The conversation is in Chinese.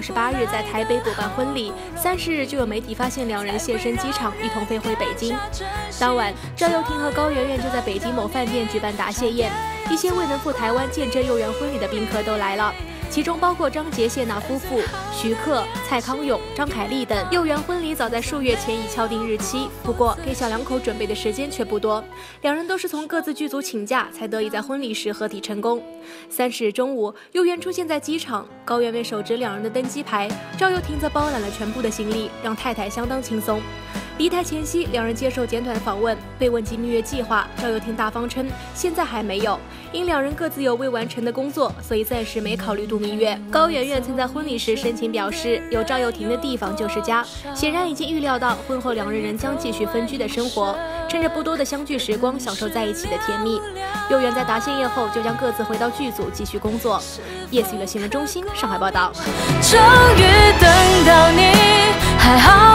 28日在台北举办婚礼，30日就有媒体发现两人现身机场，一同飞回北京。当晚，赵又廷和高圆圆就在北京某饭店举办答谢宴，一些未能赴台湾见证幼园婚礼的宾客都来了。 其中包括张杰、谢娜夫妇、徐克、蔡康永、张凯丽等。幼园婚礼早在数月前已敲定日期，不过给小两口准备的时间却不多。两人都是从各自剧组请假，才得以在婚礼时合体成功。30日中午，幼园出现在机场，高圆圆手执两人的登机牌，赵又廷则包揽了全部的行李，让太太相当轻松。 离台前夕，两人接受简短访问，被问及蜜月计划，赵又廷大方称现在还没有，因两人各自有未完成的工作，所以暂时没考虑度蜜月。高圆圆曾在婚礼时深情表示，有赵又廷的地方就是家，显然已经预料到婚后两人仍将继续分居的生活，趁着不多的相聚时光，享受在一起的甜蜜。幼园在答谢宴后就将各自回到剧组继续工作。夜色娱乐新闻中心上海报道。终于等到你，还好。